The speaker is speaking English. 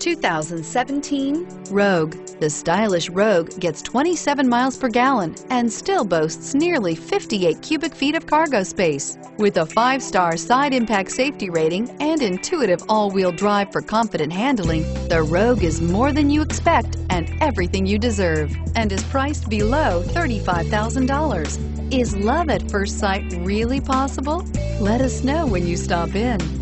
2017 Rogue. The stylish Rogue gets 27 miles per gallon and still boasts nearly 58 cubic feet of cargo space. With a 5-star side impact safety rating and intuitive all-wheel drive for confident handling, the Rogue is more than you expect and everything you deserve, and is priced below $35,000. Is love at first sight really possible? Let us know when you stop in.